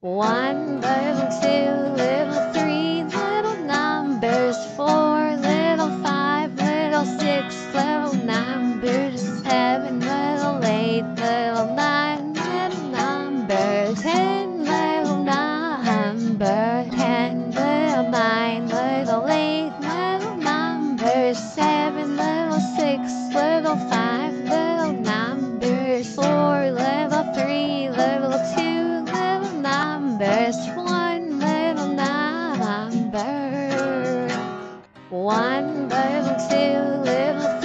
One little, two little, three little numbers, four little, five little, six little numbers, seven little, eight little, nine little numbers, ten little numbers, ten little, nine little, eight little numbers, seven little, six little, five little numbers, four little, three little, two. There's one little number. One little, two little.